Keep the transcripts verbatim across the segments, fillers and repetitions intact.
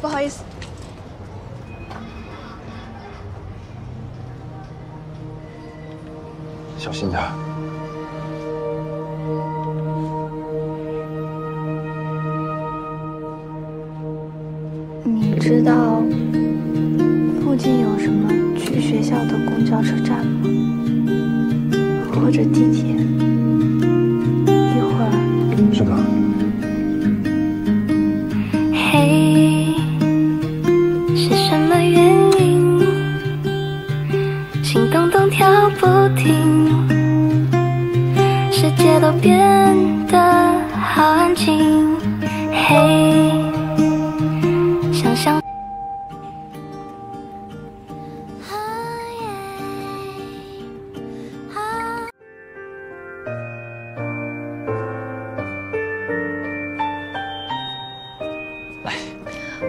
不好意思。小心点儿。 知道附近有什么去学校的公交车站吗？或者地铁？一会儿。是的。嘿， hey, 是什么原因？心咚咚跳不停，世界都变得好安静。嘿、hey,。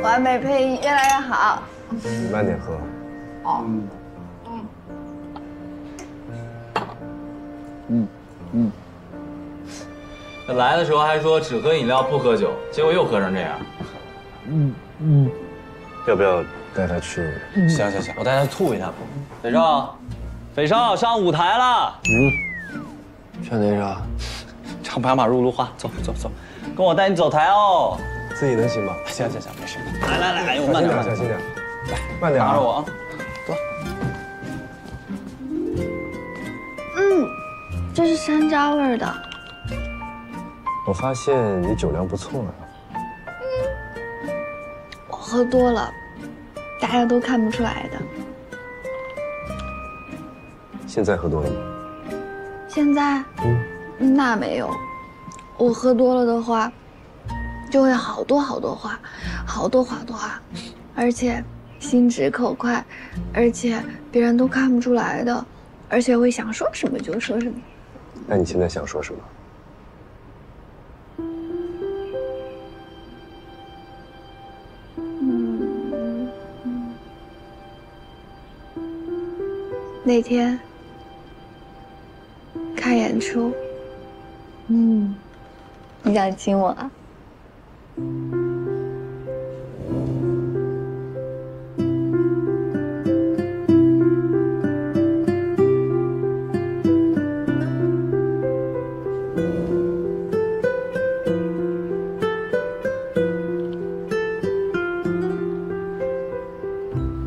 完美配音越来越好。你慢点喝。哦。嗯。嗯嗯。那来的时候还说只喝饮料不喝酒，结果又喝成这样。嗯嗯。要不要带他去？行行行，我带他吐一下吧。斐少，斐少上舞台了。嗯。上哪上？唱白马入芦花。走走走，跟我带你走台哦。 自己能行吗？行行行，没事。来来来，哎呦，慢点，小心点，来，慢点，拿着我啊，走。嗯，这是山楂味的。我发现你酒量不错啊。嗯，我喝多了，大家都看不出来的。现在喝多了吗？现在？嗯，那没有。我喝多了的话。 就会好多好多话，好多好多话，而且心直口快，而且别人都看不出来的，而且会想说什么就说什么。那你现在想说什么？嗯，那天看演出，嗯，你想亲我啊？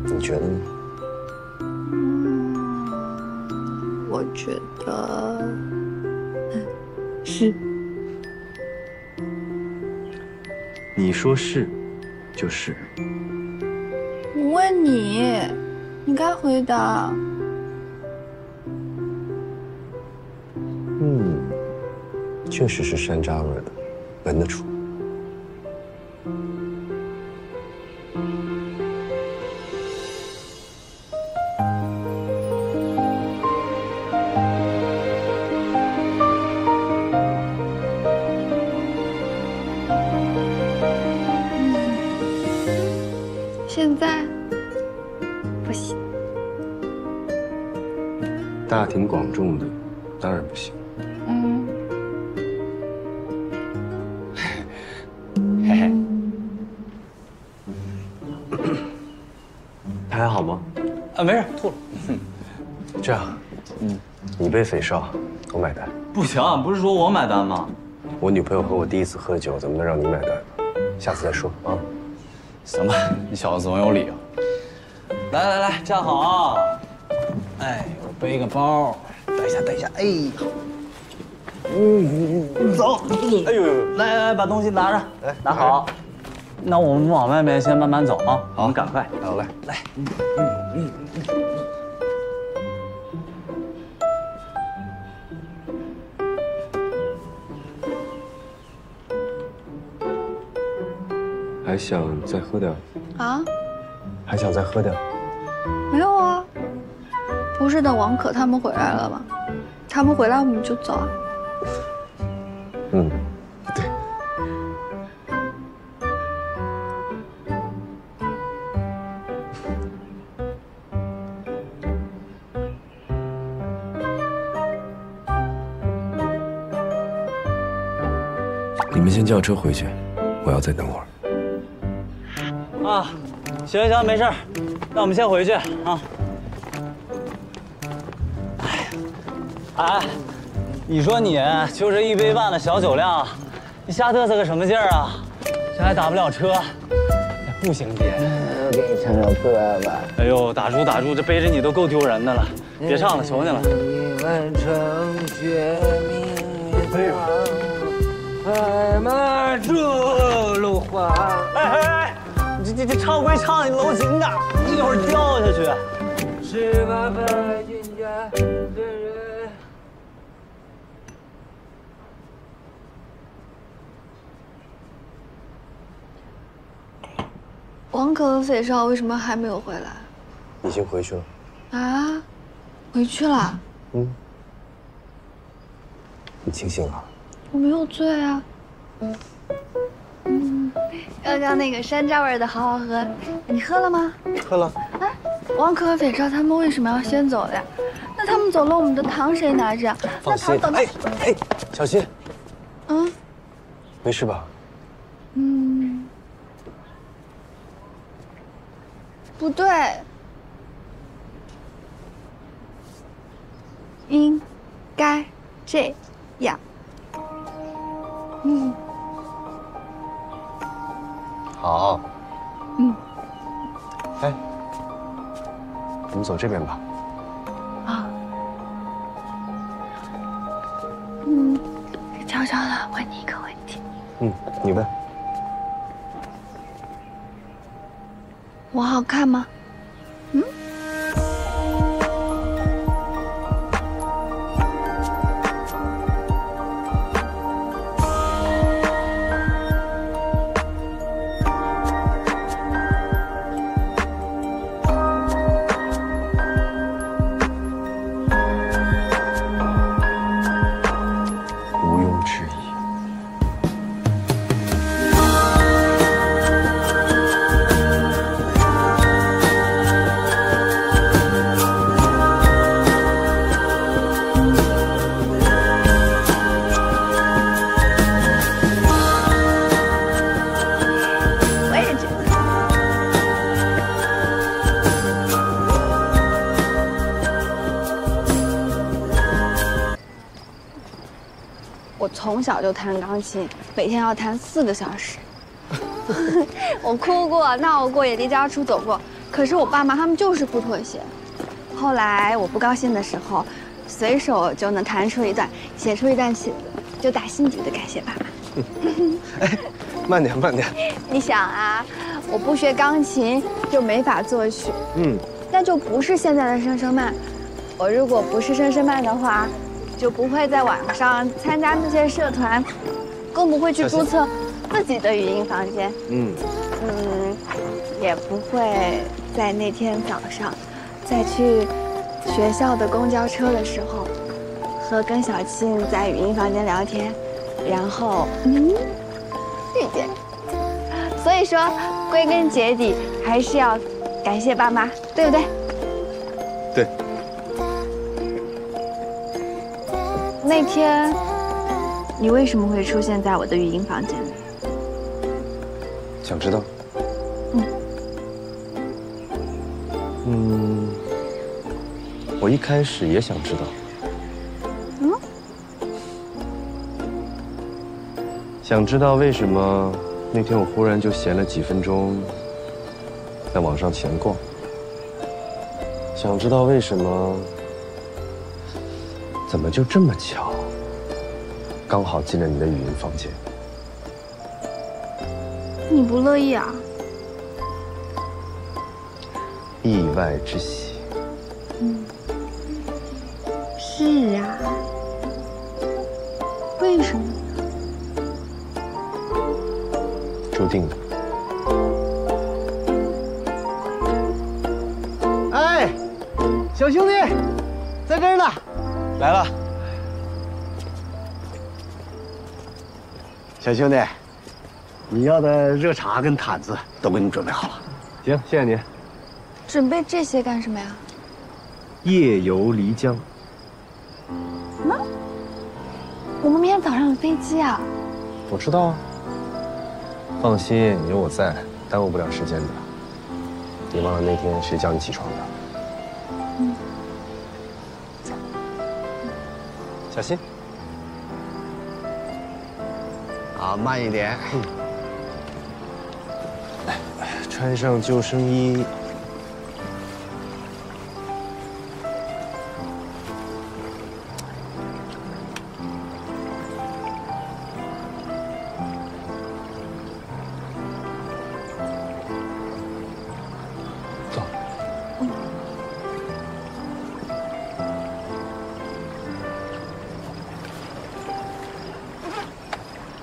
你觉得呢？我觉得是。 你说是，就是。我问你，你该回答。嗯，确实是山楂味的，闻得出。现在不行，大庭广众的当然不行。嗯，嘿嘿，他还好吗？啊，没事，吐了。这样，嗯，你背肥少，我买单。不行，不是说我买单吗？我女朋友和我第一次喝酒，怎么能让你买单呢？下次再说啊。 行吧，你小子总有理由。来来来，站好。哎，我背个包，等一下，等一下，哎，嗯，走。哎呦，来来来，把东西拿着，来拿好。那我们往外面先慢慢走啊，我们赶快。好嘞，来，嗯嗯嗯。 还想再喝点啊？还想再喝点？没有啊，不是等王可他们回来了吗？他们回来我们就走啊。嗯，对。你们先叫车回去，我要再等会儿。啊，行行，没事儿，那我们先回去啊。哎，哎，你说你就这一杯半的小酒量，你瞎嘚瑟个什么劲儿啊？这还打不了车，不行爹，我给你唱首歌吧。哎呦，打住打住，这背着你都够丢人的了，别唱了，求你了。一万城绝命唱，白马坠芦花。哎哎哎，你这这这唱归唱，你搂紧点，一会儿掉下去。十八般军家的人。王可和费少为什么还没有回来？已经回去了。啊，回去了。嗯。你清醒啊？我没有醉啊。嗯。嗯，要叫那个山楂味的好好喝，你喝了吗？喝了。哎，王可和斐超他们为什么要先走的呀？那他们走了，我们的糖谁拿着？放心。哎哎，小心。嗯。没事吧？嗯。不对。应该这样。嗯，好。嗯，哎，我们走这边吧。啊。嗯，悄悄的问你一个问题。嗯，你问。我好看吗？嗯。从小就弹钢琴，每天要弹四个小时。我哭过、闹过，也离家出走过，可是我爸妈他们就是不妥协。后来我不高兴的时候，随手就能弹出一段，写出一段曲子，就打心底的感谢爸妈。哎，慢点，慢点。你想啊，我不学钢琴就没法作曲，嗯，那就不是现在的声声慢。我如果不是声声慢的话。就不会在网上参加那些社团，更不会去注册自己的语音房间。嗯嗯，也不会在那天早上，在去学校的公交车的时候，和跟小庆在语音房间聊天，然后嗯遇见。所以说，归根结底还是要感谢爸妈，对不对？对。那天，你为什么会出现在我的语音房间里？想知道？嗯。嗯，我一开始也想知道。嗯？想知道为什么那天我忽然就闲了几分钟，在网上闲逛。想知道为什么？怎么就这么巧？刚好进了你的语音房间。你不乐意啊？意外之喜。嗯。是啊。为什么呢？注定的。哎，小兄弟，在这儿呢。来了，小兄弟，你要的热茶跟毯子都给你准备好了。行，谢谢您。准备这些干什么呀？夜游漓江。什么？我们明天早上有飞机啊？我知道啊。放心，有我在，耽误不了时间的。你忘了那天谁叫你起床的？嗯。走。小心。啊，慢一点。来，穿上救生衣。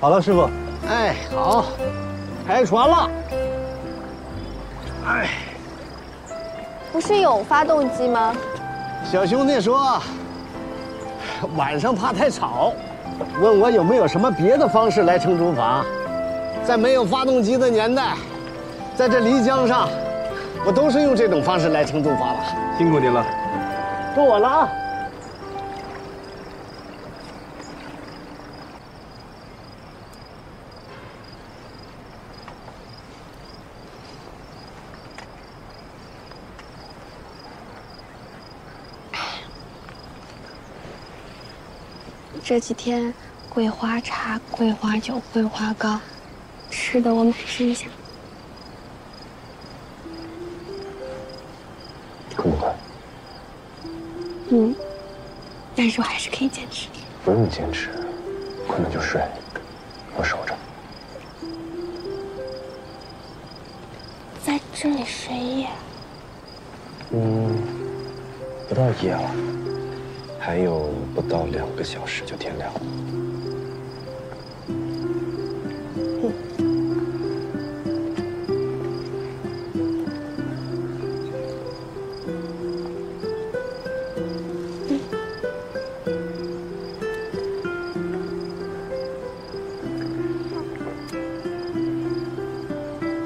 好了，师傅。哎，好，开船了。哎，不是有发动机吗？小兄弟说，晚上怕太吵，问我有没有什么别的方式来撑竹筏。在没有发动机的年代，在这漓江上，我都是用这种方式来撑竹筏了。辛苦您了，够我了啊！ 这几天，桂花茶、桂花酒、桂花糕，吃的我满身香。困不困？嗯，但是我还是可以坚持。不用坚持，困了就睡，我守着。在这里睡一夜？嗯，不到一夜了。 还有不到两个小时就天亮了。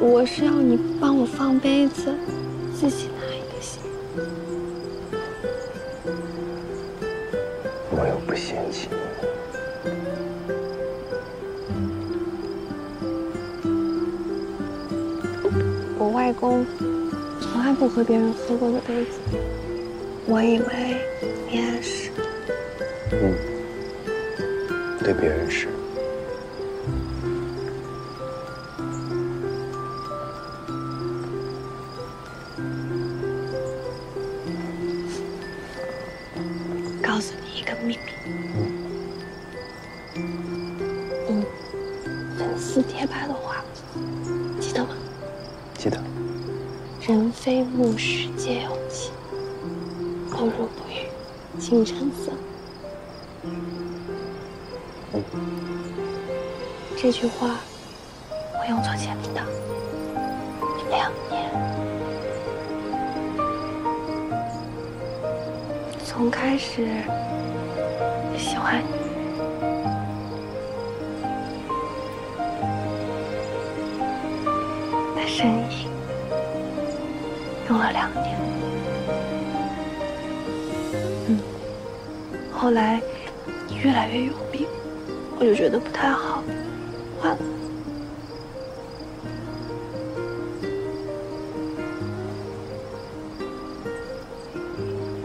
我是要你帮我放杯子，自己拿一个行。 我又不嫌弃你。我外公从来不喝别人喝过的杯子，我以为你也是。嗯，对别人是。告诉你。 一个秘密，嗯，粉丝贴吧的话，记得吗？记得。人非木石皆有情，空如不语，情深似海。嗯，这句话我用作签名档，两年，从开始。 喜欢你。的身影用了两年，嗯，后来你越来越有病，我就觉得不太好，换了。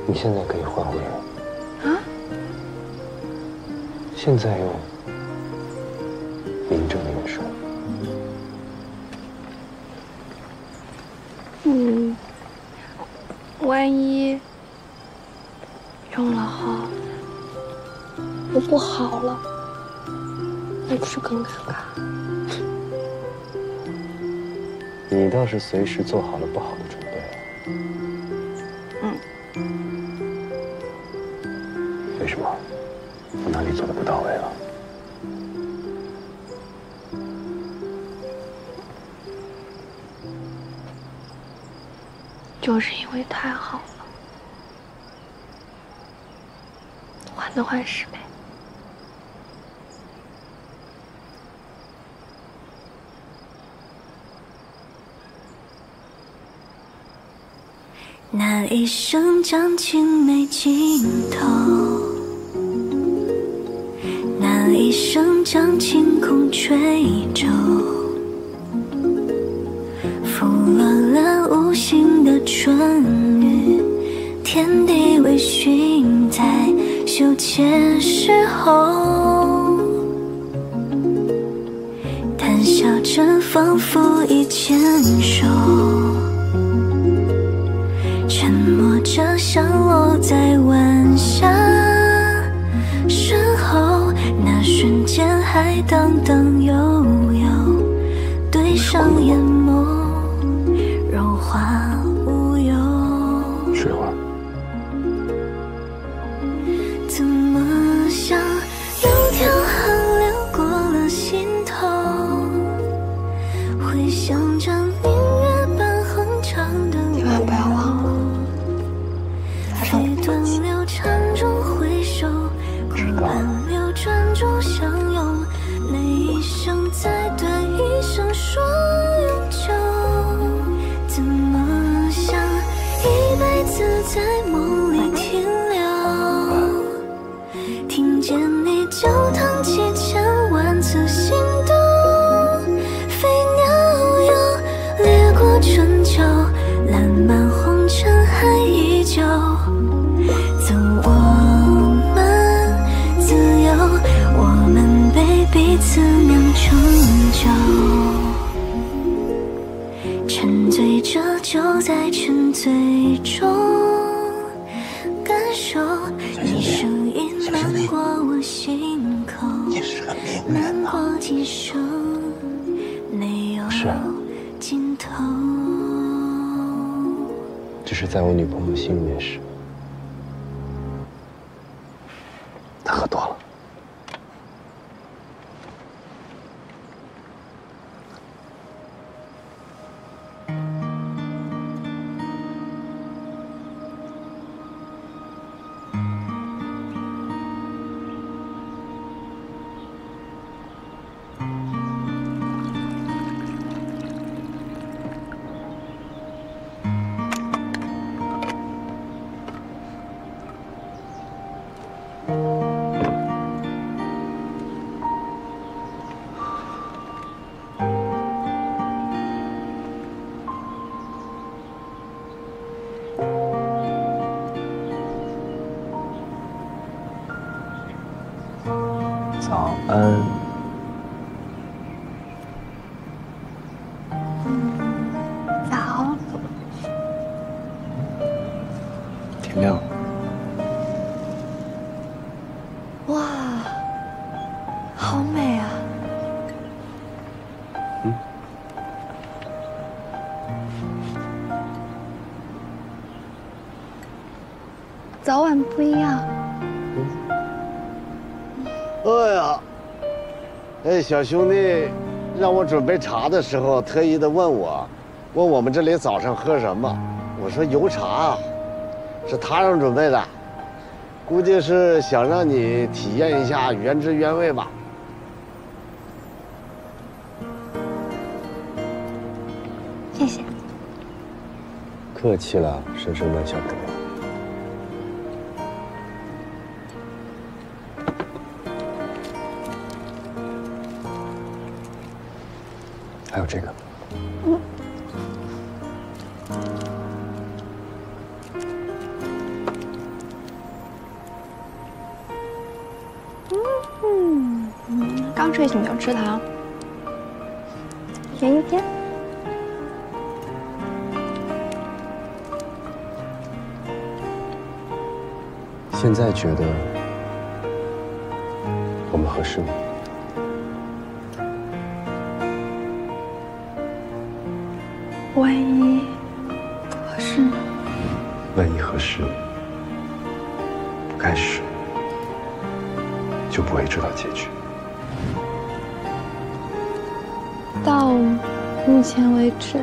你现在可以换回来。 现在用名正言顺。嗯，万一用了后我不好了，那不是更尴尬？你倒是随时做好了不好的准备。嗯。为什么？ 我哪里做的不到位了？就是因为太好了，患得患失呗。那一声将军没尽头。 一声将晴空吹皱，乱了无形的唇语，天地微醺在羞怯时候，谈笑着仿佛已牵手，沉默着像落在晚霞身后，那瞬间还荡荡悠悠，对上眼眸，柔化无忧。水花。怎么想，有条汗流过了心头，回想着明月般恒长的梦。千万不要忘了，他是我的关心。知道了。 一生再对一生说永久，怎么想一辈子在梦里停留？听见你就荡起千万次心动，飞鸟又掠过春秋，烂漫红尘还依旧。走，我们自由，我们。 被彼此酿成酒，沉醉着就在沉醉中感受你声音漫过我心口，漫过今生没有尽头。这是在我女朋友心里面是，她喝多了。 早安。早。天亮了。哇，好美啊！嗯。早晚不一样。 哎呀，哎，小兄弟，让我准备茶的时候，特意的问我，问我们这里早上喝什么？我说油茶，是他让准备的，估计是想让你体验一下原汁原味吧。谢谢。客气了，深深的小朋友。 还有这个，嗯，嗯嗯，刚睡醒就吃糖，甜一天。现在觉得我们合适吗？ 万一合适呢？万一合适，不开始就不会知道结局。到目前为止，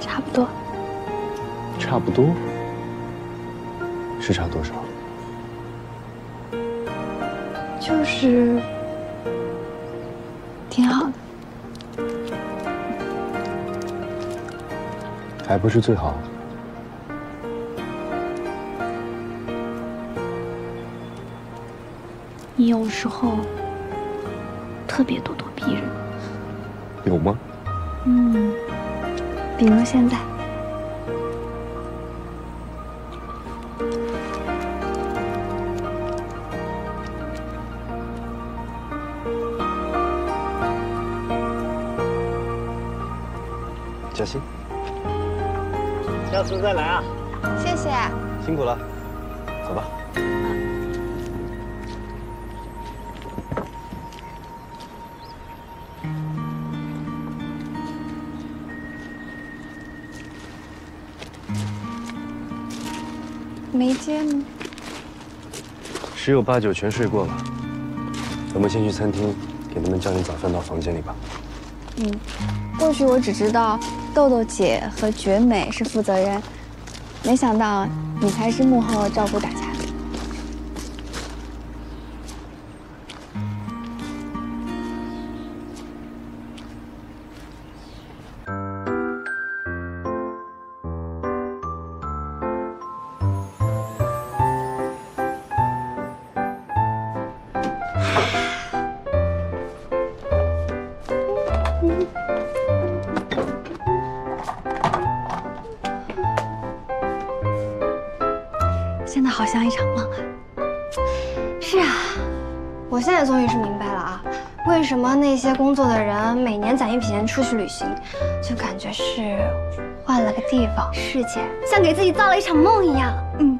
差不多。差不多？是差多少？就是挺好的。 还不是最好。你有时候特别咄咄逼人。有吗？嗯。比如现在。 小心，下次再来啊！谢谢，辛苦了，走吧。没接呢，十有八九全睡过了。我们先去餐厅给他们叫点早饭到房间里吧。嗯。 过去我只知道豆豆姐和绝美是负责人，没想到你才是幕后照顾大家的。嗯 真的好像一场梦啊！是啊，我现在终于是明白了啊，为什么那些工作的人每年攒一笔钱出去旅行，就感觉是换了个地方、世界，像给自己造了一场梦一样。嗯。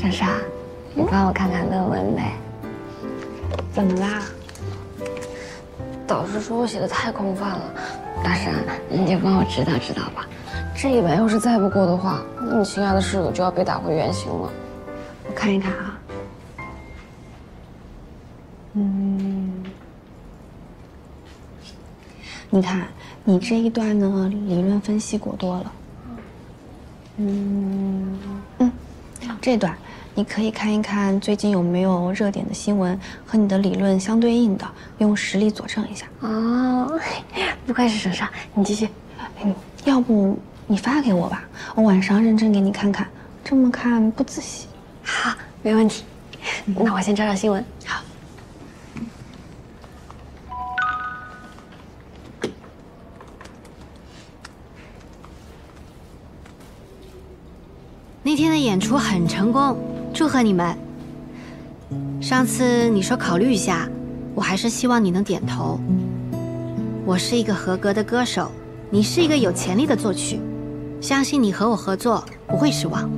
珊珊，你帮我看看论文呗？怎么啦？导师说我写的太空泛了，大山，你就帮我指导指导吧。这一本要是再不过的话，你亲爱的室友就要被打回原形了。我看一看啊。嗯，你看，你这一段呢，理论分析过多了。嗯嗯，这段。 你可以看一看最近有没有热点的新闻和你的理论相对应的，用实例佐证一下。哦，不愧是省上，你继续。嗯，要不你发给我吧，我晚上认真给你看看。这么看不仔细。好，没问题。嗯、那我先找找新闻。好。那天的演出很成功。 祝贺你们！上次你说考虑一下，我还是希望你能点头。我是一个合格的歌手，你是一个有潜力的作曲，相信你和我合作不会失望。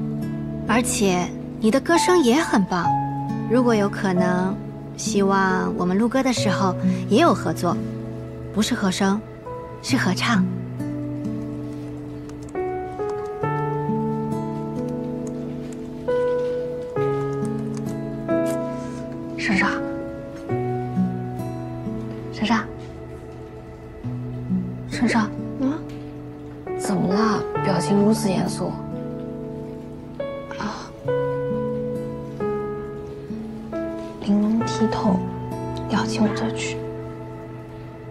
而且你的歌声也很棒，如果有可能，希望我们录歌的时候也有合作，不是和声，是合唱。 珊珊，珊珊，珊珊，啊，怎么了？表情如此严肃。啊，玲珑剔透，邀请我作曲。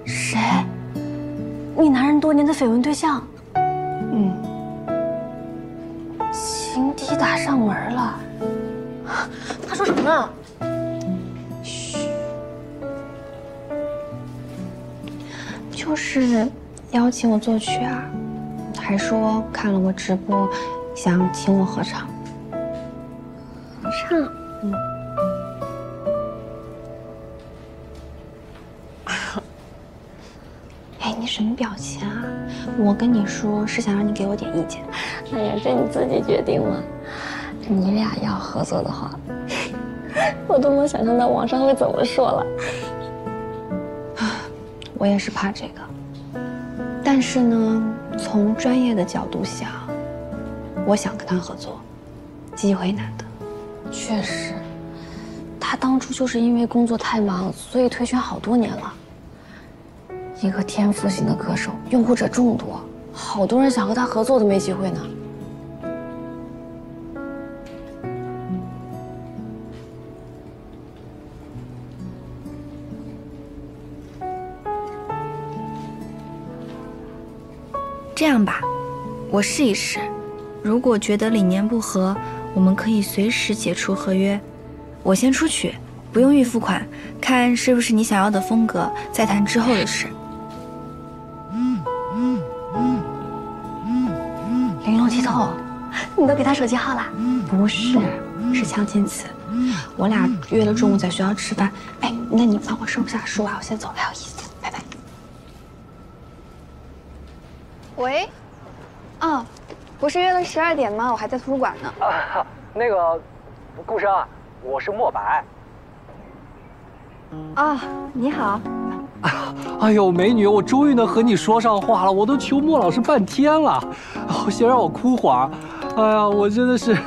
谁？你男人多年的绯闻对象？嗯。情敌打上门了。啊，他说什么呢？ 就是邀请我作曲啊，还说看了我直播，想请我合唱。合唱，嗯。哎，你什么表情啊？我跟你说是想让你给我点意见。哎呀，这你自己决定嘛。你俩要合作的话，我都能想象到网上会怎么说了。 我也是怕这个，但是呢，从专业的角度想，我想跟他合作，机会难得。确实，他当初就是因为工作太忙，所以退圈好多年了。一个天赋型的歌手，拥护者众多，好多人想和他合作都没机会呢。这样吧，我试一试，如果觉得理念不合，我们可以随时解除合约。我先出去，不用预付款，看是不是你想要的风格，再谈之后的事。嗯嗯嗯嗯嗯，玲珑剔透，你都给他手机号了？不是，是锵金子。 我俩约了中午在学校吃饭。哎，那你帮我收拾下书啊，我先走了，还有意思，拜拜。喂，哦，不是约了十二点吗？我还在图书馆呢。啊，那个，顾生，我是墨白。哦，你好。哎呦，美女，我终于能和你说上话了，我都求莫老师半天了，先让我哭会儿。哎呀，我真的是。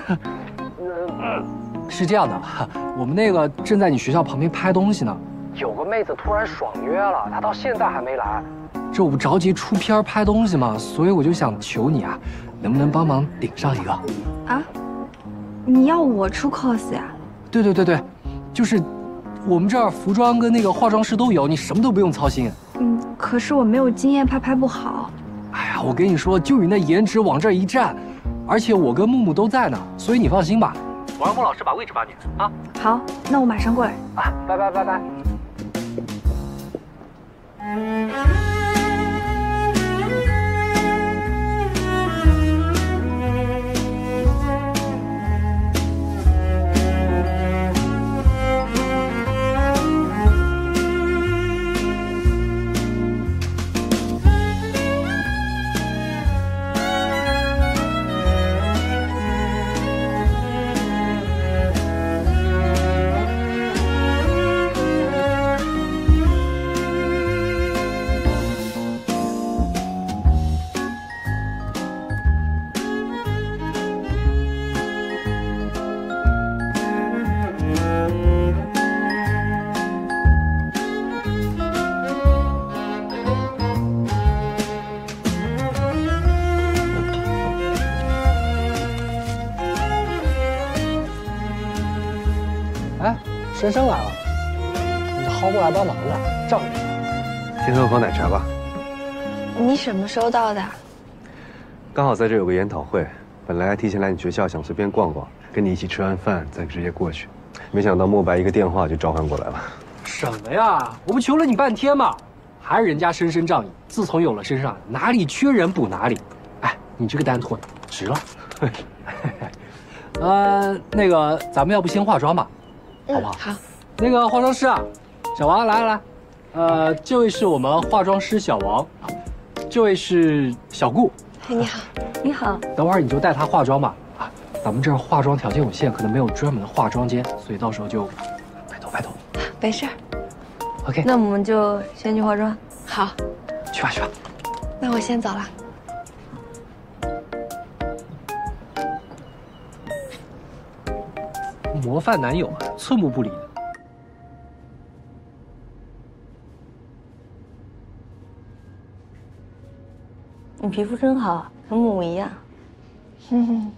是这样的，我们那个正在你学校旁边拍东西呢，有个妹子突然爽约了，她到现在还没来。这我不着急出片拍东西嘛，所以我就想求你啊，能不能帮忙顶上一个？啊？你要我出 cos 呀？对对对对，就是我们这儿服装跟那个化妆师都有，你什么都不用操心。嗯，可是我没有经验，怕拍不好。哎呀，我跟你说，就你那颜值往这一站，而且我跟木木都在呢，所以你放心吧。 我让孟老师把位置发你啊！好，那我马上过来啊！拜拜拜拜！深深来了，你薅过来帮忙的，仗义。请喝口奶茶吧。你什么时候到的？刚好在这有个研讨会，本来提前来你学校想随便逛逛，跟你一起吃完饭再直接过去，没想到墨白一个电话就召唤过来了。什么呀？我不求了你半天吗？还是人家深深仗义。自从有了身上，哪里缺人补哪里。哎，你这个单拖值了。呃，那个咱们要不先化妆吧？ 好不好？好，那个化妆师啊，小王来来来，呃，这位是我们化妆师小王，这位是小顾。你好，你好。等会儿你就带她化妆吧，啊，咱们这儿化妆条件有限，可能没有专门的化妆间，所以到时候就拜托拜托。没事儿。OK， 那我们就先去化妆。好，去吧去吧。那我先走了。 模范男友啊，寸步不离的。你皮肤真好，和木木一样。嗯，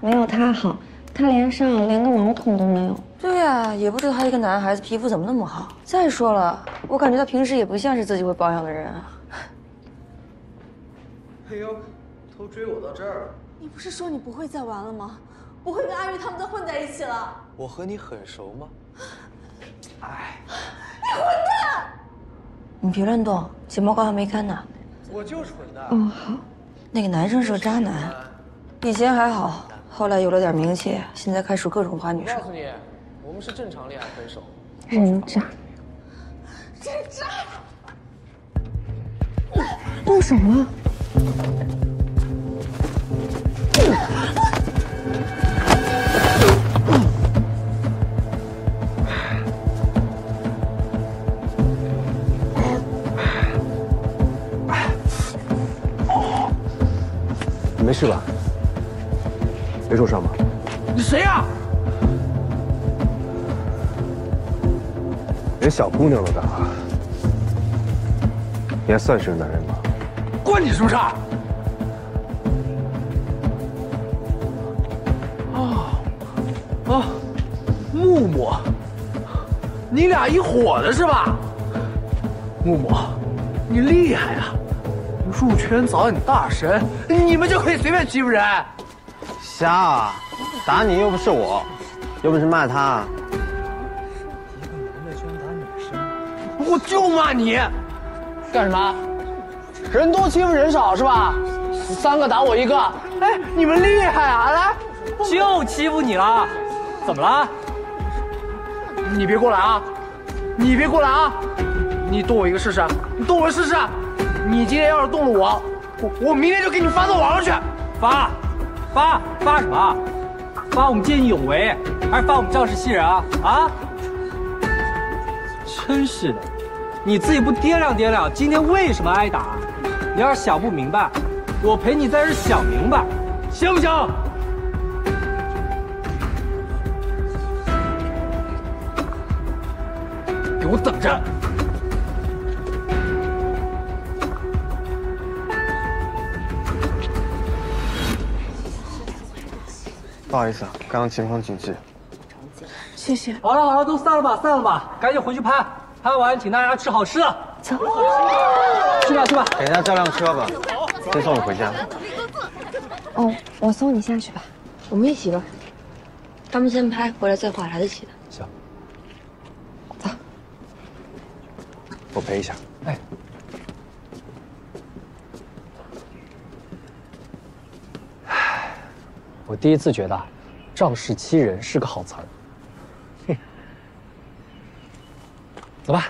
没有他好，他脸上连个毛孔都没有。对呀，也不知道他一个男孩子皮肤怎么那么好。再说了，我感觉他平时也不像是自己会保养的人啊。哎呦，都追我到这儿了。你不是说你不会再玩了吗？ 不会跟阿玉他们再混在一起了。我和你很熟吗？哎，你混蛋！你别乱动，睫毛膏还没干呢。我就是混蛋。嗯，好。那个男生是个渣男，以前还好，后来有了点名气，现在开始各种花女生。我告诉你，我们是正常恋爱分手。人渣，人渣！动手了。没事吧？没受伤吧？你谁呀？连小姑娘都敢啊！你还算是个男人吗？关你什么事儿？啊啊！木木，你俩一伙的是吧？木木，你厉害啊！入圈找你大神，你们就可以随便欺负人？瞎啊！打你又不是我，又不是骂他。一个男的居然打女生，我就骂你，干什么？人多欺负人少是吧？三个打我一个，哎，你们厉害啊！来，就欺负你了，怎么了？你别过来啊！你别过来啊！你动我一个试试，你动我试试。 你今天要是动了我，我我明天就给你发到网上去，发，发发什么？发我们见义勇为，还是发我们仗势欺人啊？啊！真是的，你自己不掂量掂量，今天为什么挨打？你要是想不明白，我陪你在这想明白，行不行？给我等着！ 不好意思啊，刚刚情况紧急。谢谢。好了好了，都散了吧，散了吧，赶紧回去拍，拍完请大家吃好吃的。走，去吧去吧。等一下叫辆车吧，先送你回家。哦，我送你下去吧。我们一起吧。他们先拍，回来再画，来得及的。行。走。我陪一下。哎。 我第一次觉得“仗势欺人”是个好词儿。哼，走吧。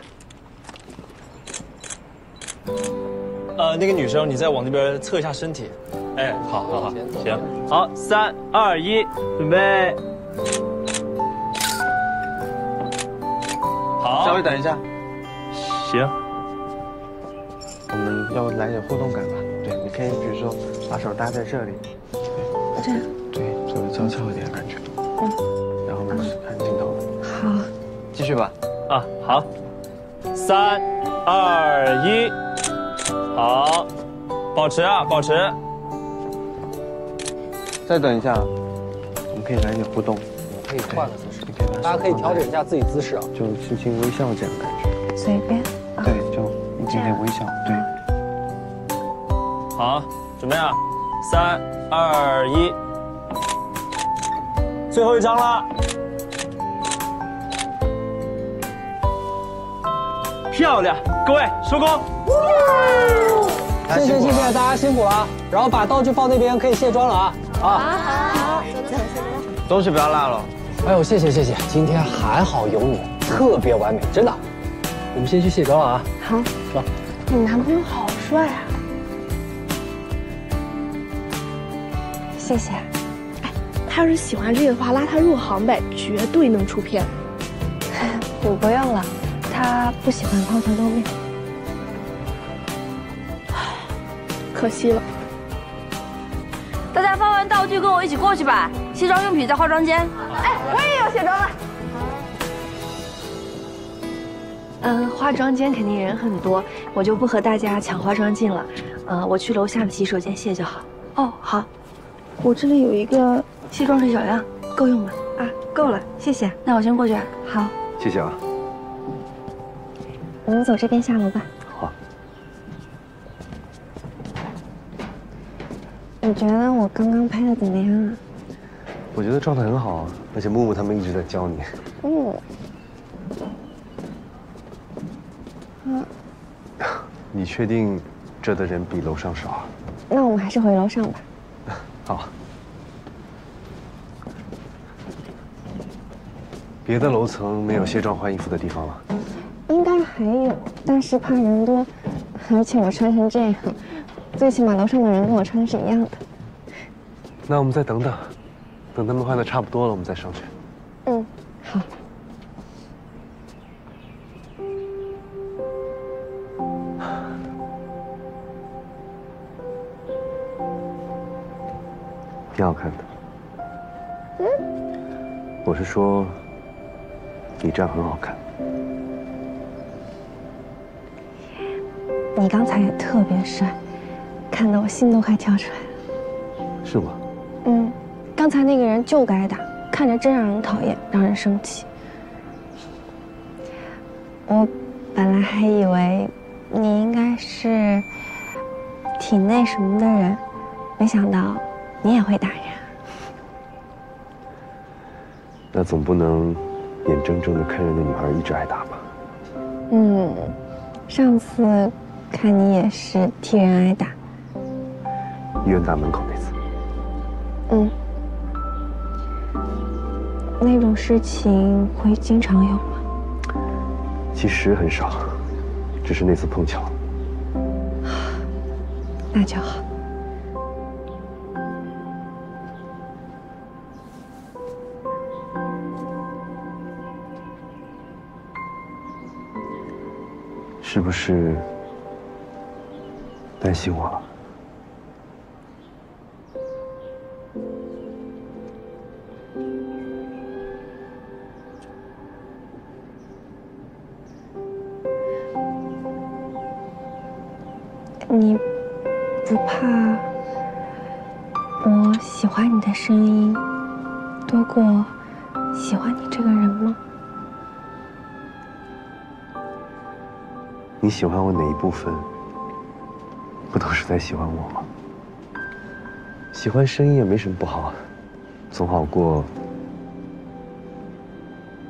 呃，那个女生，你再往那边侧一下身体。哎，好，好，好，行，好，三二一，准备。好，稍微等一下。行。我们要来点互动感吧？对，你可以比如说把手搭在这里，这样。 稍微娇俏一点感觉，嗯，然后慢慢看镜头。好，继续吧。啊，好，三二一，好，保持啊，保持。再等一下，我们可以来点互动。我可以换个姿势，你可以大家可以调整一下自己姿势啊，就轻轻微笑这样感觉。随便。对，就一点点微笑。对。好，准备啊，三二一。 最后一张了，漂亮！各位收工。谢谢谢谢，大家辛苦了。然后把道具放那边，可以卸妆了啊！啊，好，东西不要落了。哎呦，谢谢谢谢，今天还好有你，特别完美，真的。我们先去卸妆了啊。好。走。你男朋友好帅啊！谢谢。 他要是喜欢这个的话，拉他入行呗，绝对能出片。我不用了，他不喜欢泡汤泡面，可惜了。大家发完道具跟我一起过去吧，卸妆用品在化妆间。哎，我也要卸妆了。嗯，化妆间肯定人很多，我就不和大家抢化妆镜了。呃，我去楼下的洗手间卸就好。哦，好，我这里有一个。 卸妆水少量，够用吗？啊，够了，谢谢。那我先过去。好，谢谢啊。我们走这边下楼吧。好。你觉得我刚刚拍的怎么样啊？我觉得状态很好啊，而且木木他们一直在教你。嗯。嗯。你确定这的人比楼上少啊？那我们还是回楼上吧。好。 别的楼层没有卸妆换衣服的地方了，应该还有，但是怕人多，而且我穿成这样，最起码楼上的人跟我穿的是一样的。那我们再等等，等他们换的差不多了，我们再上去。嗯，好。挺好看的。嗯，我是说。 你这样很好看。你刚才也特别帅，看得我心都快跳出来了。是吗？嗯，刚才那个人就该打，看着真让人讨厌，让人生气。我本来还以为你应该是挺那什么的人，没想到你也会打人。那总不能眼睁睁的看着那女孩一直挨打吧？嗯，上次看你也是替人挨打。医院大门口那次。嗯。 那种事情会经常有吗？其实很少，只是那次碰巧。那就好。是不是担心我了？ 你不怕我喜欢你的声音多过喜欢你这个人吗？你喜欢我哪一部分？不都是在喜欢我吗？喜欢声音也没什么不好啊，总好过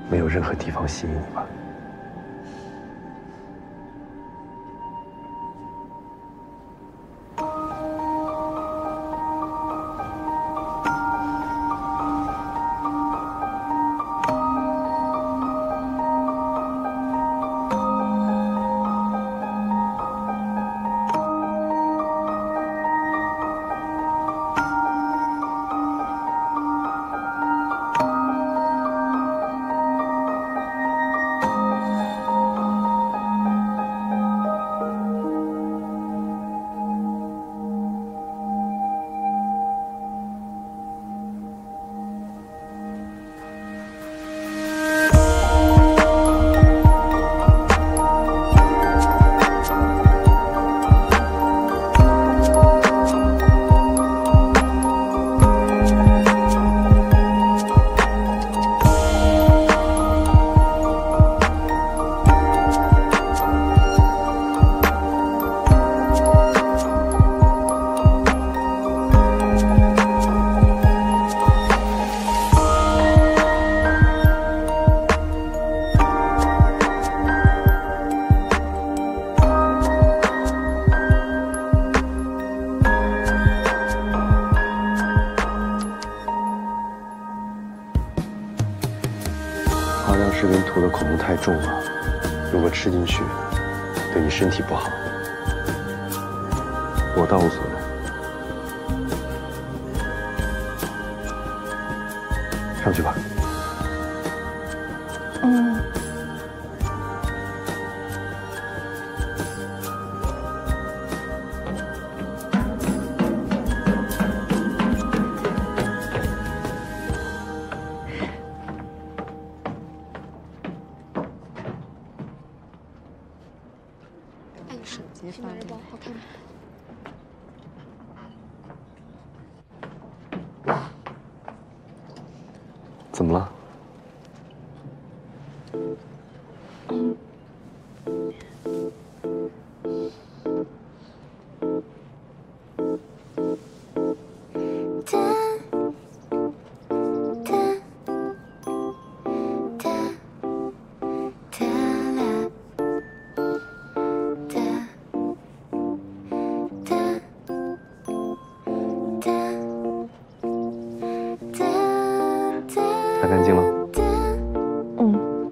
没有任何地方吸引你吧。 重了，如果吃进去，对你身体不好，我倒无所谓。上去吧。嗯。怎么了？干净了。嗯。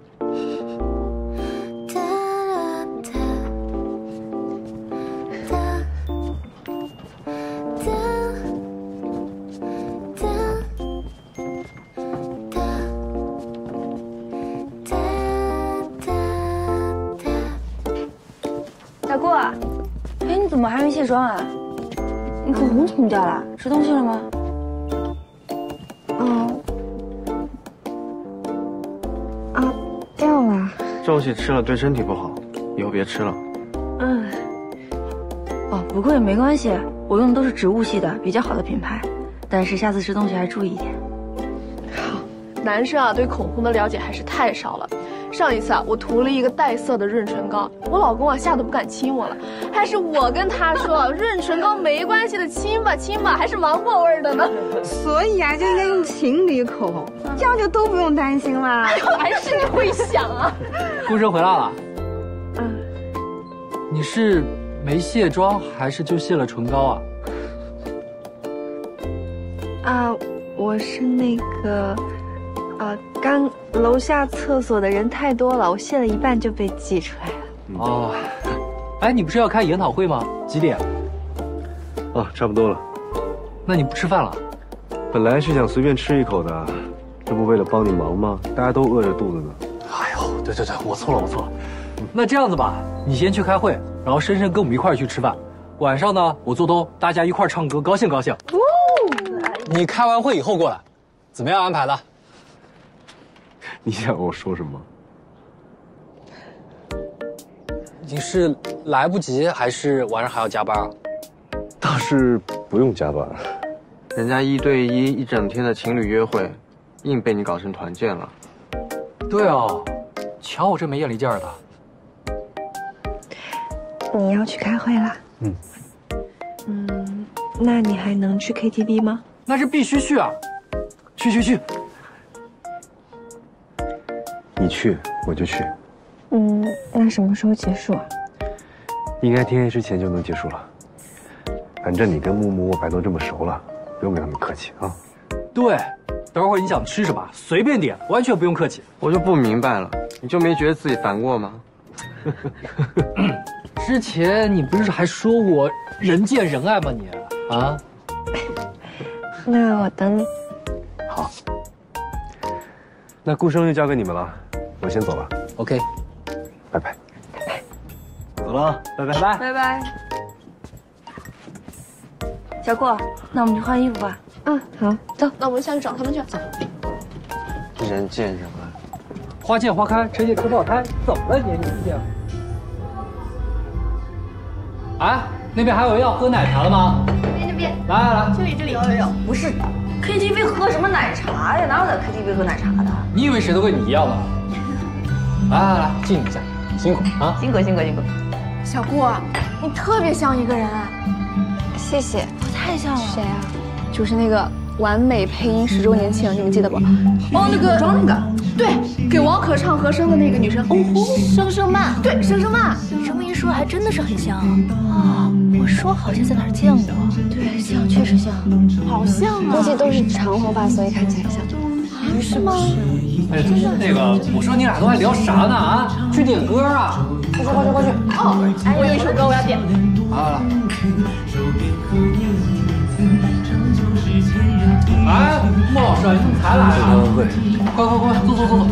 大姑，哎，你怎么还没卸妆啊？你口红怎么掉了？吃东西了吗？ 东西吃了对身体不好，以后别吃了。嗯。哦，不过也没关系，我用的都是植物系的，比较好的品牌。但是下次吃东西还注意一点。好，男生啊，对口红的了解还是太少了。上一次啊，我涂了一个带色的润唇膏，我老公啊吓得不敢亲我了，还是我跟他说润唇膏没关系的，亲吧亲吧，还是芒果味的呢。所以啊，就应该用情侣口红，这样就都不用担心啦。还是你会想啊。顾生回来了。嗯。你是没卸妆，还是就卸了唇膏啊？啊，我是那个。 啊、呃，刚楼下厕所的人太多了，我卸了一半就被挤出来了。哦，哎，你不是要开研讨会吗？几点？哦，差不多了。那你不吃饭了？本来是想随便吃一口的，这不为了帮你忙吗？大家都饿着肚子呢。哎呦，对对对，我错了，我错了。嗯、那这样子吧，你先去开会，然后深深跟我们一块儿去吃饭。晚上呢，我做东，大家一块儿唱歌，高兴高兴。哦，你开完会以后过来，怎么样安排的？ 你想我说什么？你是来不及，还是晚上还要加班？倒是不用加班，人家一对一一整天的情侣约会，硬被你搞成团建了。对哦，瞧我这没眼力劲儿的。你要去开会啦？嗯。嗯，那你还能去 K T V 吗？那是必须去啊！去去去！ 你去我就去，嗯，那什么时候结束啊？应该天黑之前就能结束了。反正你跟木木、白都这么熟了，不用跟他们客气啊。对，等会儿你想吃什么随便点，完全不用客气。我就不明白了，你就没觉得自己烦过吗？之前你不是还说我人见人爱吗你？啊？那我等你。好，那顾生就交给你们了。 我先走了 ，OK， 拜拜，拜拜，走了，拜拜，拜拜，拜拜。小顾，那我们去换衣服吧。嗯，好，走，那我们下去找他们去。走。人见人爱，花见花开，车见车爆胎。走了你，你你这样。哎，那边还有人要喝奶茶了吗？这边这边，来来来，这里这里有有有，不是 K T V 喝什么奶茶呀？哪有在 K T V 喝奶茶的？你以为谁都跟你一样吗？ 来来来，敬你一下，辛苦啊！辛苦辛苦辛苦！小顾，你特别像一个人啊！谢谢，我太像了。谁啊？就是那个完美配音十周年庆，你们记得不？哦，那个装那个，对，给王可唱和声的那个女生，哦吼，声声慢，对，声声慢。这么一说，还真的是很像啊！我说好像在哪儿见过，对，像，确实像，好像啊！估计都是长头发，所以看起来像。啊，是吗？ 哎，那个，我说你俩都还聊啥呢啊？去点歌啊！快去快去快去！哦，我有一首歌我要点。啊！哎，莫老师，你怎么才来啊？快快快，坐坐坐坐。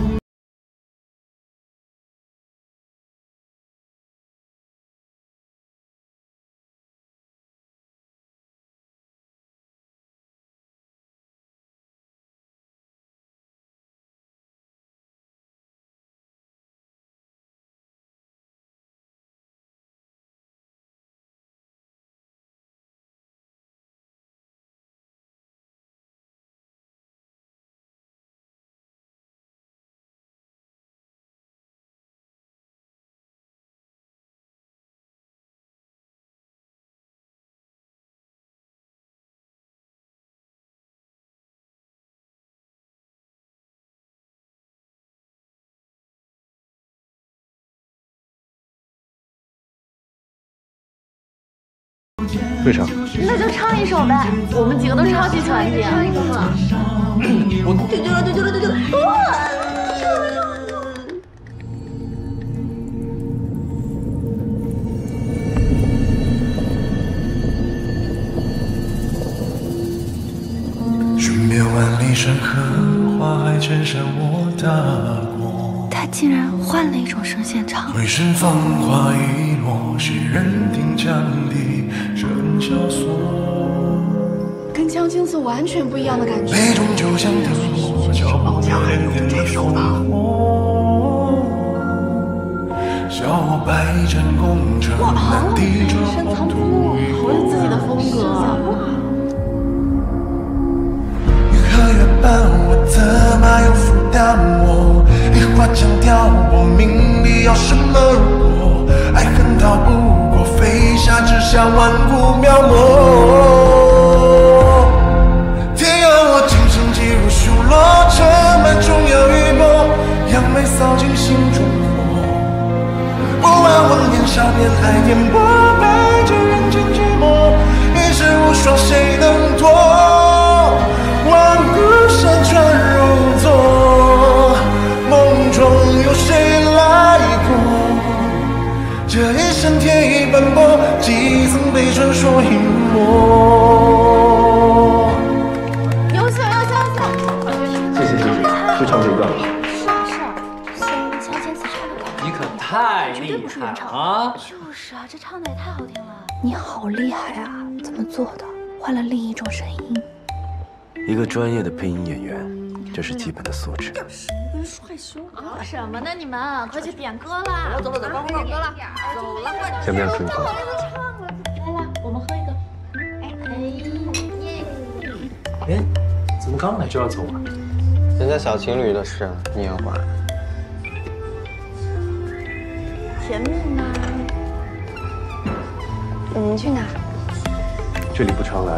会唱，那就唱一首呗。我们几个都超级喜欢听。唱一个嘛。我对对了，对对了，对对了。春边万里山河，花海千山我踏过。他竟然换了一种声线唱。回身芳华已落，谁人听羌笛？ 跟江青子完全不一样的感觉。杯中酒香灯火，小宝娘还留着这首呢。笑我百战功成，难抵这黄土一挥。我有自己的风格。你可愿伴我策马又赴淡漠？梨花强调我明理要什么我，爱恨逃不过飞沙直下，万古描摹。天涯我今生几如疏落，车马终有一梦，扬眉扫尽心中火。不安我年少偏爱颠簸，白着人间寂寞，一世无双谁能夺？万古山川。 这一生天意斑驳，几曾被传说隐没。优秀，优秀，优秀！谢谢，谢谢，就唱这一段吧。是是，先乔迁词唱的好。你可太厉害了啊！就是啊，这唱的也太好听了。你好厉害啊！怎么做的？换了另一种声音。一个专业的配音演员。 这是基本的素质。真是害羞啊！什么呢你们？快去点歌啦！走了走了，点歌了，走了。想不想吃一口？来啦，我们喝一个。哎，哎，怎么刚来就要走啊？人家小情侣的事你也管？甜蜜吗？我们去哪？这里不常来，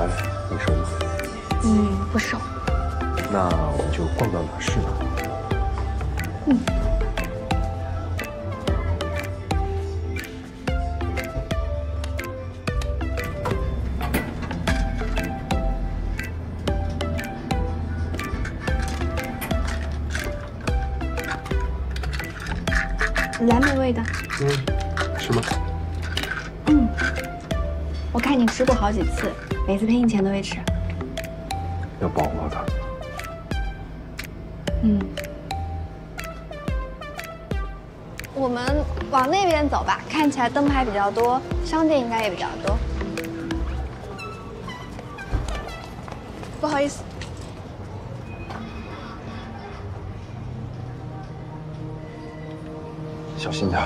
你熟吗？嗯，不熟。 那我们就逛到哪是哪。嗯。蓝莓味的。嗯。是吗？嗯。我看你吃过好几次，每次配音前都会吃。要保护好它。 嗯，我们往那边走吧，看起来灯牌比较多，商店应该也比较多。不好意思，小心点。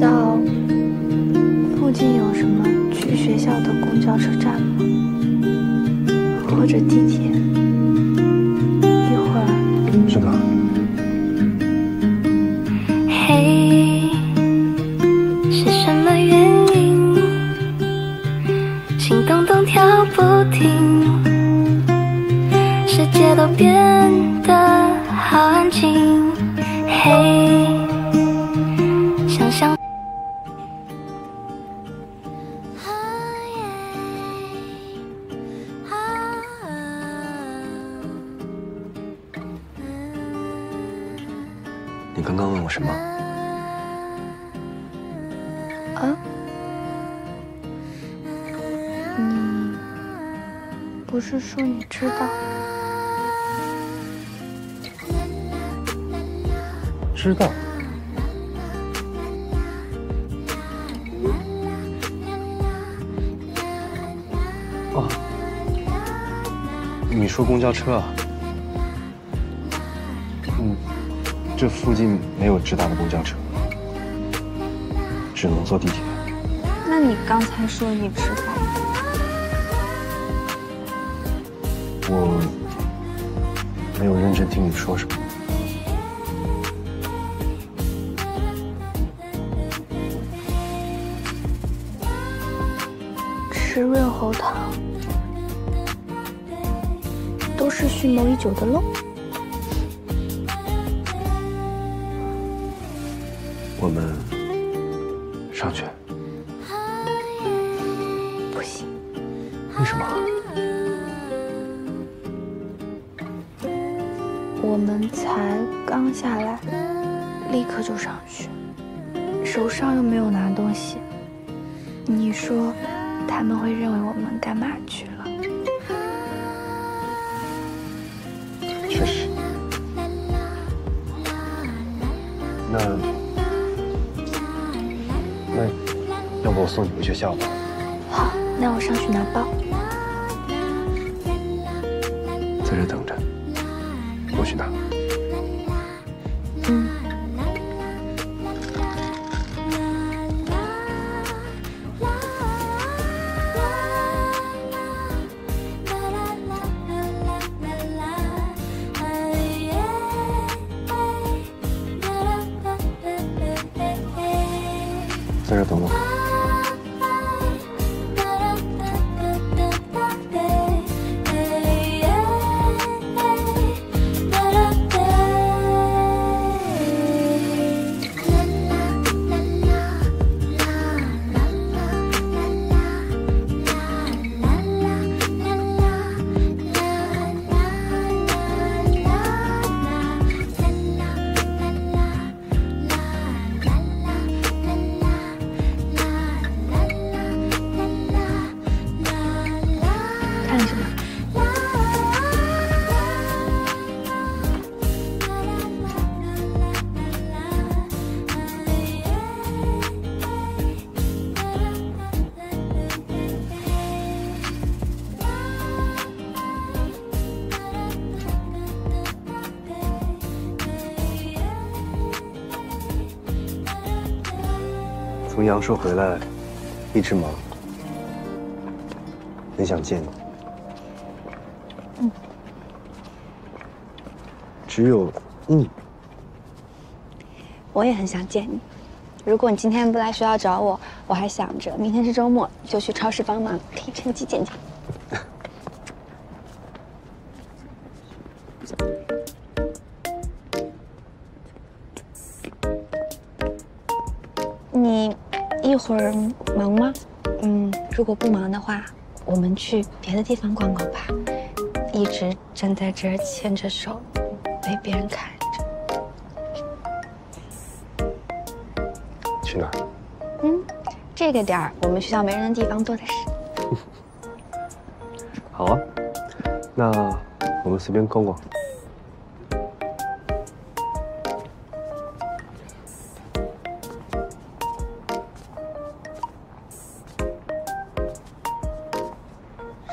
到车站吗？或者地铁？一会儿。是的。嘿，是什么原因？心咚咚跳不停，世界都变得好安静。嘿，想象。 什么？啊？你不是说你知道？知道。哦，你说公交车啊？嗯。 这附近没有直达的公交车，只能坐地铁。那你刚才说你知道？我没有认真听你说什么。吃润喉糖都是蓄谋已久的喽。 我们上去？不行。为什么？我们才刚下来，立刻就上去，手上又没有拿东西。你说他们会认为我们干嘛去了？确实。那。 要不我送你回学校吧。好，那我上去拿包。在这等着，我去拿。嗯。在这等我。从阳朔回来，一直忙，很想见你。嗯。只有嗯。我也很想见你。如果你今天不来学校找我，我还想着明天是周末，就去超市帮忙，可以趁机见见你。你。 一会儿忙吗？嗯，如果不忙的话，我们去别的地方逛逛吧。一直站在这儿牵着手，被别人看着。去哪儿？嗯，这个点儿我们学校没人的地方多的是。好啊，那我们随便逛逛。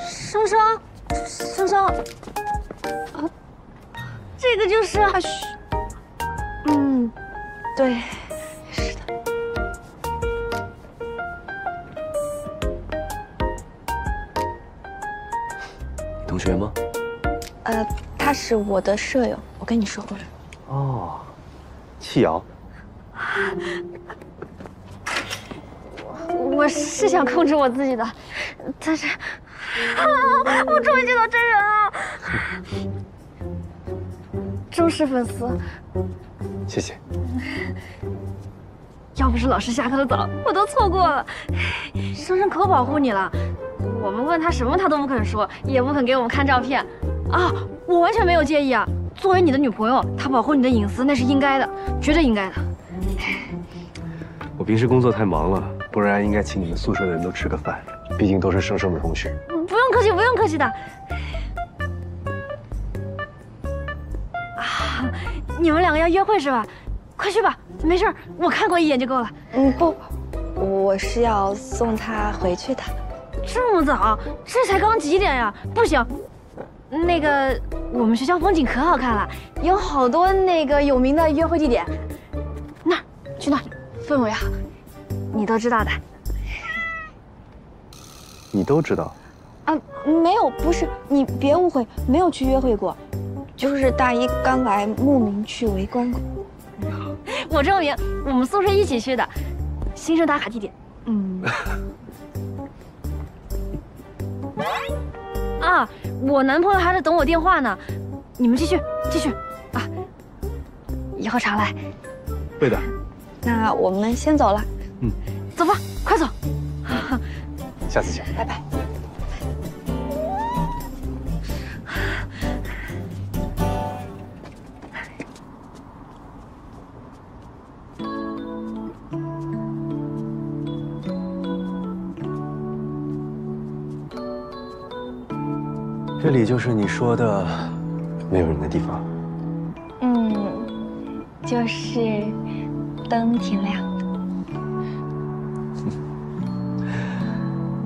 生生，生生，啊，这个就是啊，嗯，对，是的。同学吗？呃，他是我的舍友，我跟你说过了。哦，弃瑶。我是想控制我自己的，但是。 啊！我终于见到真人了，忠实粉丝。谢谢。要不是老师下课的早，我都错过了。生生可保护你了，我们问他什么他都不肯说，也不肯给我们看照片。啊，我完全没有介意啊。作为你的女朋友，她保护你的隐私那是应该的，绝对应该的。我平时工作太忙了，不然应该请你们宿舍的人都吃个饭，毕竟都是生生的同学。 不用客气，不用客气的。啊，你们两个要约会是吧？快去吧，没事，我看过一眼就够了。嗯，不，我是要送他回去的。这么早？这才刚几点呀？不行，那个我们学校风景可好看了，有好多那个有名的约会地点。那儿，去那儿，氛围好，你都知道的。你都知道。 啊，没有，不是，你别误会，没有去约会过，就是大一刚来，慕名去围观过。我证明，我们宿舍一起去的，新生打卡地点。嗯。啊，我男朋友还在等我电话呢，你们继续，继续啊，以后常来。对的。那我们先走了。嗯，走吧，快走。下次见，拜拜。 这里就是你说的没有人的地方。嗯，就是灯挺亮的。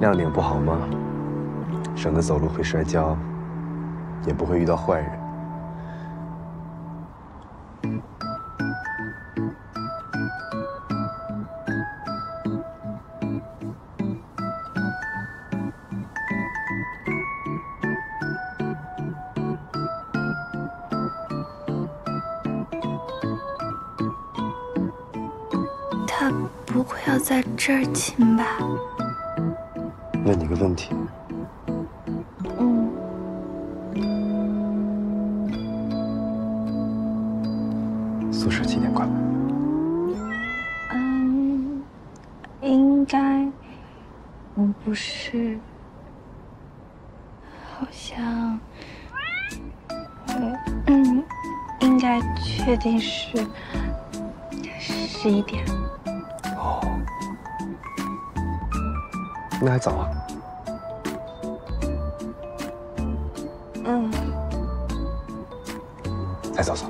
亮点不好吗？省得走路会摔跤，也不会遇到坏人。他不会要在这儿亲吧？问你个问题。嗯。宿舍几点关门？嗯，应该，嗯，不是，好像，嗯嗯，应该确定是。 十一点。哦，那还早啊。嗯，来扫扫。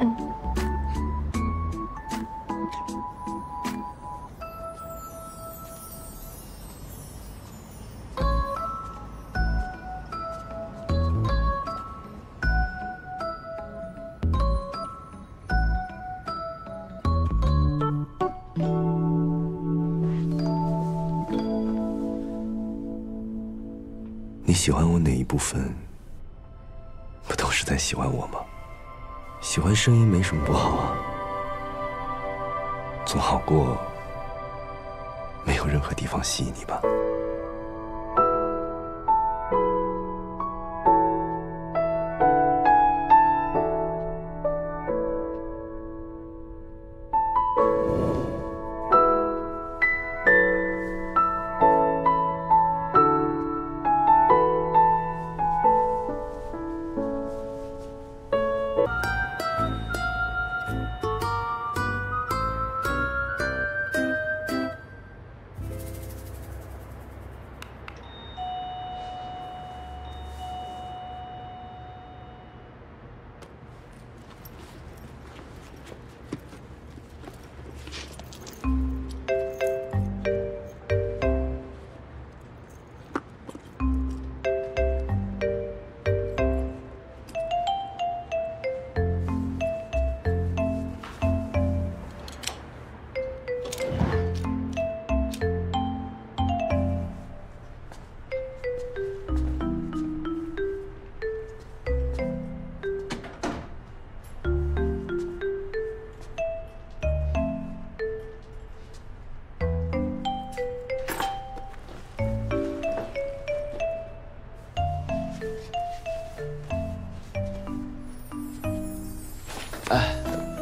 嗯。你喜欢我哪一部分？不都是在喜欢我吗？喜欢声音没什么不好啊，总好过没有任何地方吸引你吧。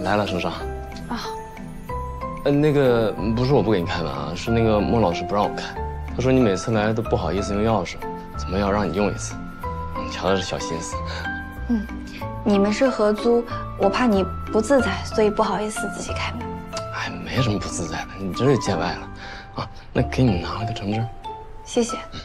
来了，首长。啊，嗯，那个不是我不给你开门啊，是那个莫老师不让我开。他说你每次来都不好意思用钥匙，怎么要让你用一次？你瞧他这小心思。嗯，你们是合租，我怕你不自在，所以不好意思自己开门。哎，没什么不自在的，你真是见外了。啊，那给你拿了个橙汁。谢谢。嗯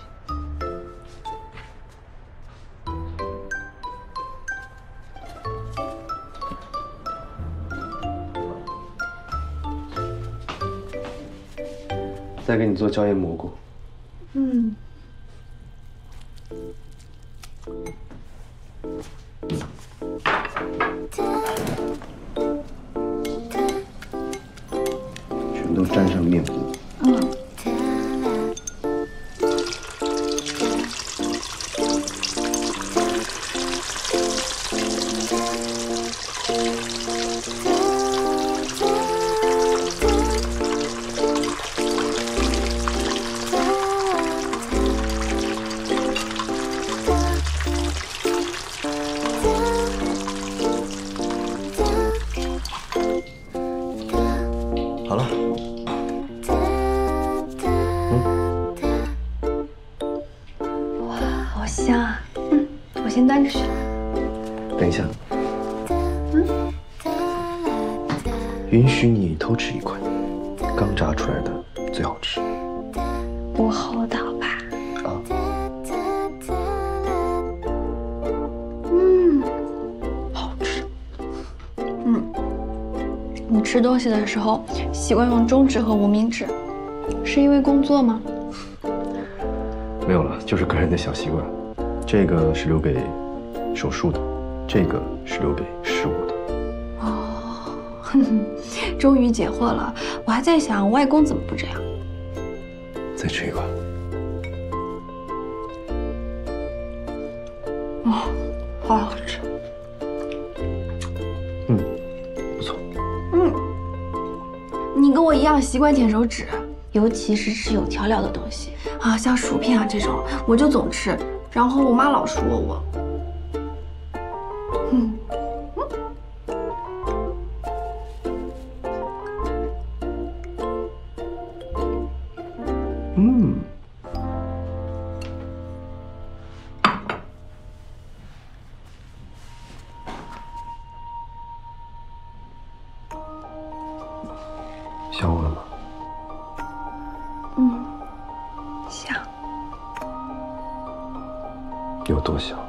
再给你做椒盐蘑菇。嗯。全都沾上面糊。嗯。等一下，嗯，允许你偷吃一块，刚炸出来的最好吃。不厚道吧？啊。嗯，好吃。嗯，你吃东西的时候习惯用中指和无名指，是因为工作吗？没有了，就是个人的小习惯。这个是留给手术的。 这个是留给失误的哦，终于解惑了。我还在想，外公怎么不这样？再吃一块。哦，好好吃。嗯，不错。嗯，你跟我一样习惯舔手指，尤其是吃有调料的东西啊，像薯片啊这种，我就总吃，然后我妈老说我。嗯。 嗯，想我了吗？嗯，想。有多想？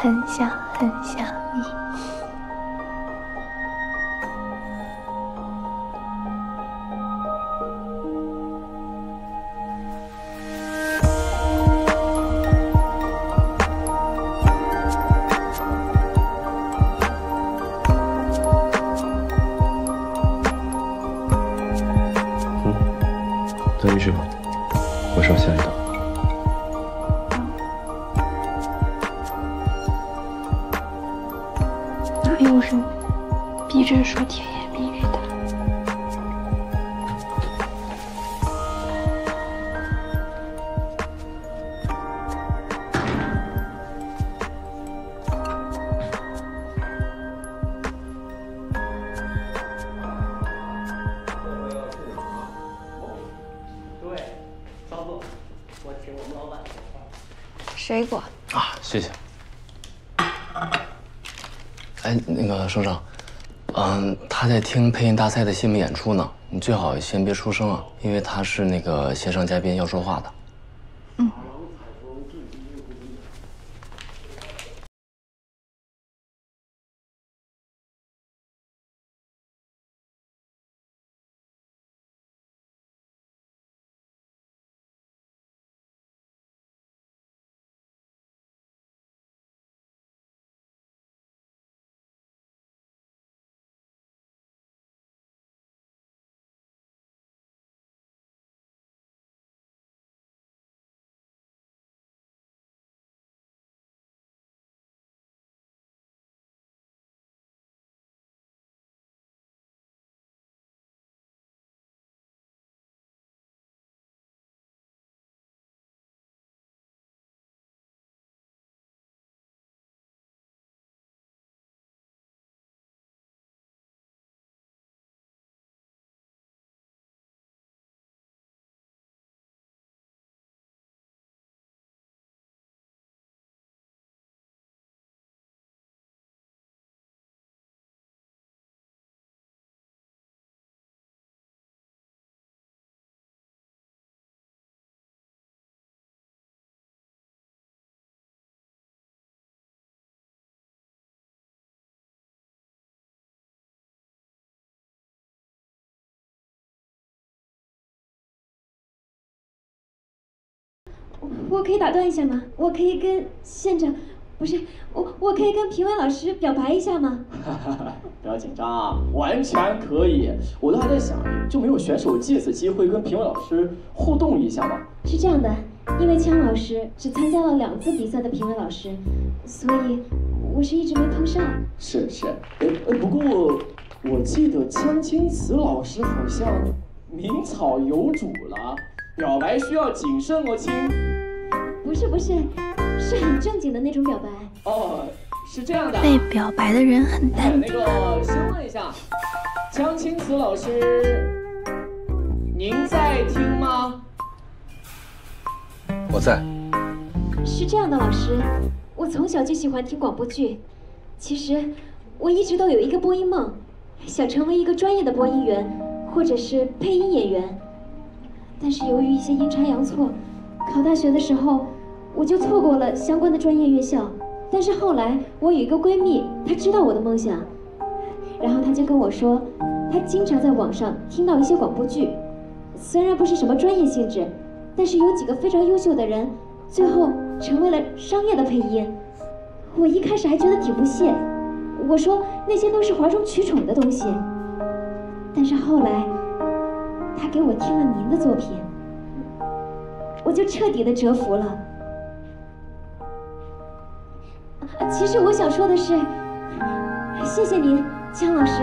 很想很想你，嗯，咱们去吧，我上下一道。 又是你，逼着说甜言蜜语的。对，稍坐，我请我们老板吃饭。水果啊，谢谢。 哎，那个省长，嗯，他在听配音大赛的新闻演出呢，你最好先别出声啊，因为他是那个线上嘉宾要说话的。嗯。我可以打断一下吗？我可以跟县长，不是我，我可以跟评委老师表白一下吗？不要紧张啊，完全可以。我都还在想，就没有选手借此机会跟评委老师互动一下吗？是这样的，因为枪老师只参加了两次比赛的评委老师，所以我是一直没碰上。是是，呃呃，不过我记得江青瓷老师好像名草有主了。 表白需要谨慎哦，亲。不是不是，是很正经的那种表白。哦，是这样的。被表白的人很淡定。那个，先问一下，江青瓷老师，您在听吗？我在。是这样的，老师，我从小就喜欢听广播剧。其实，我一直都有一个播音梦，想成为一个专业的播音员，或者是配音演员。 但是由于一些阴差阳错，考大学的时候我就错过了相关的专业院校。但是后来我有一个闺蜜，她知道我的梦想，然后她就跟我说，她经常在网上听到一些广播剧，虽然不是什么专业性质，但是有几个非常优秀的人最后成为了商业的配音。我一开始还觉得挺不屑，我说那些都是哗众取宠的东西。但是后来。 他给我听了您的作品，我就彻底的折服了。其实我想说的是，谢谢您，姜老师，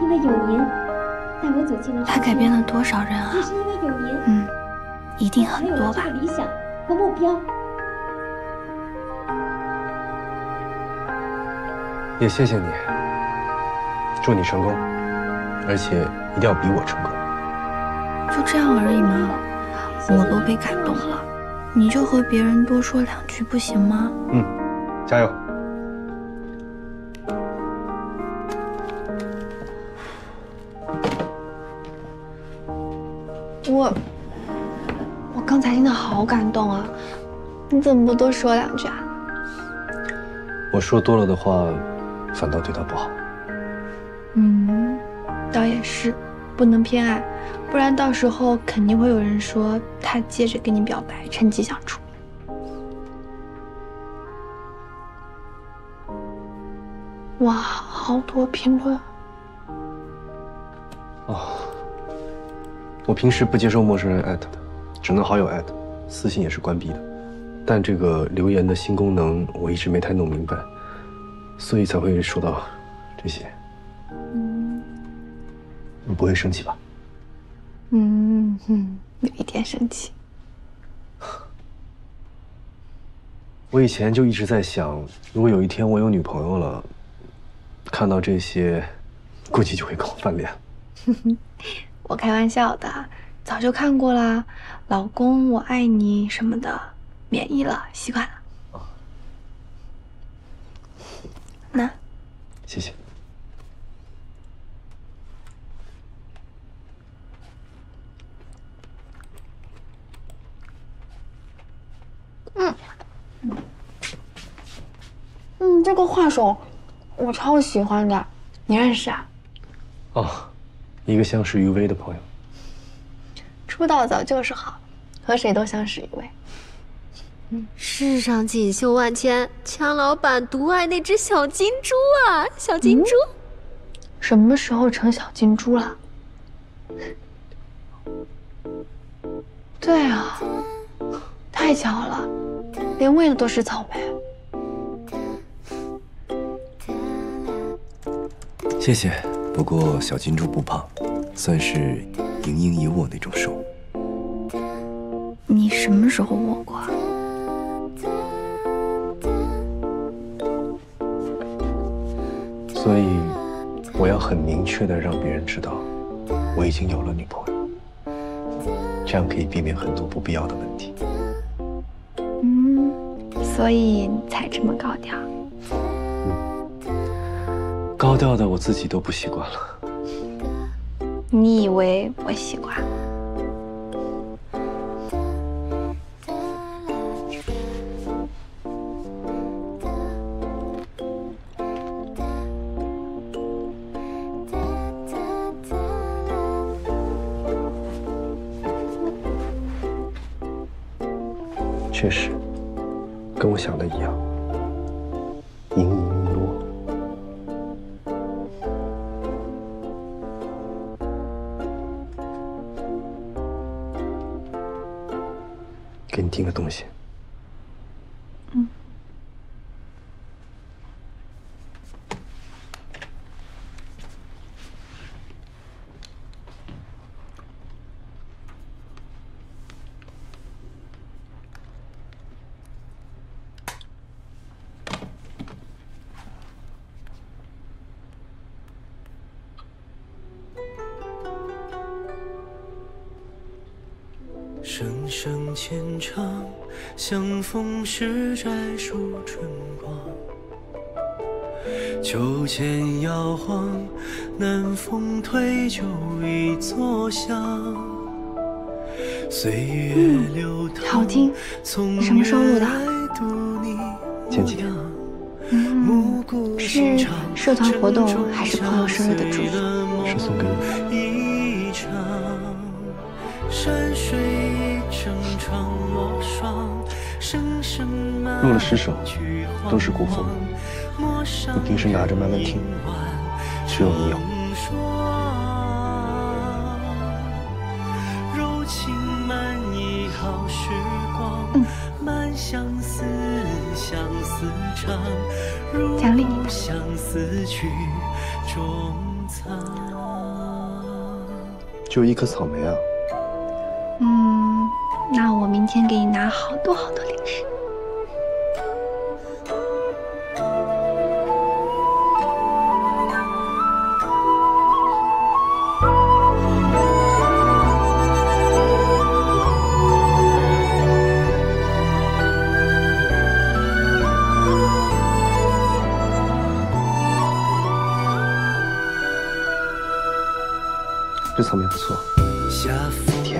因为有您，带我走进了。他改变了多少人啊！也是因为有您，嗯，一定很多吧。理想和目标。也谢谢你，祝你成功，而且一定要比我成功。就这样而已吗？我都被感动了，你就和别人多说两句不行吗？嗯，加油。我，我刚才真的好感动啊！你怎么不多说两句啊？我说多了的话，反倒对他不好。嗯，倒也是，不能偏爱。 不然到时候肯定会有人说他借着跟你表白，趁机想出卖。哇，好多评论。哦，我平时不接受陌生人艾特的，只能好友艾特，私信也是关闭的。但这个留言的新功能我一直没太弄明白，所以才会收到这些。嗯，你不会生气吧？ 嗯嗯，有一点生气。我以前就一直在想，如果有一天我有女朋友了，看到这些，估计就会跟我翻脸。我开玩笑的，早就看过啦，“老公，我爱你”什么的，免疫了，习惯了。啊、那，谢谢。 嗯，嗯，这个画手我超喜欢的，你认识啊？哦，一个相识于微的朋友。出道早就是好，和谁都相识于微。嗯，世上锦绣万千，强老板独爱那只小金猪啊，小金猪。嗯、什么时候成小金猪了？对啊。 太巧了，连喂的都是草莓。谢谢，不过小金猪不胖，算是盈盈一握那种瘦。你什么时候握过？所以，我要很明确的让别人知道，我已经有了女朋友，这样可以避免很多不必要的问题。 所以你才这么高调，嗯，高调的我自己都不习惯了。你以为我习惯？确实。 跟我想的一样，盈盈一握。给你订个东西。嗯。相逢时摘树春光，秋千摇晃，南风推就一座香。岁月流淌，好听。你什么时候录的？前几天。嗯，是社团活动还是朋友生日的祝福？是送给你的。 录了十首，都是古风。你平时拿着慢慢听，只有你有。好时光，满相思，相思长，如相思曲中藏。就一颗草莓啊。嗯，那我明天给你拿好多好多零食。 这草莓不错，甜。还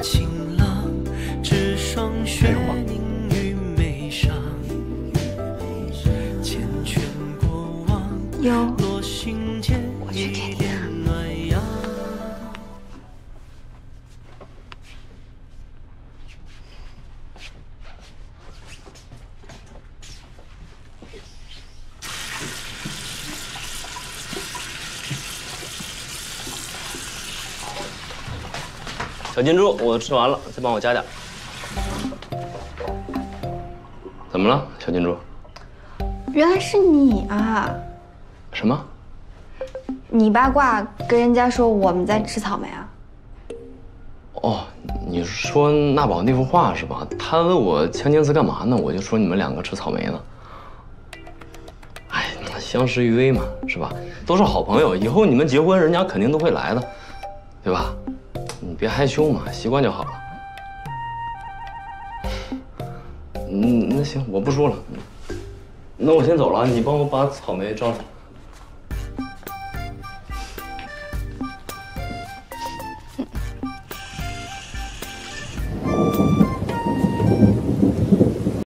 有吗？有，我去给你拿。小金猪，我吃完了，再帮我加点。怎么了，小金猪？原来是你啊！什么？你八卦跟人家说我们在吃草莓啊？哦，你说娜宝那幅画是吧？他问我强奸词干嘛呢？我就说你们两个吃草莓呢。哎，相识于微嘛，是吧？都是好朋友，以后你们结婚，人家肯定都会来的，对吧？ 你别害羞嘛，习惯就好了。嗯，那行，我不说了。那我先走了，你帮我把草莓装上。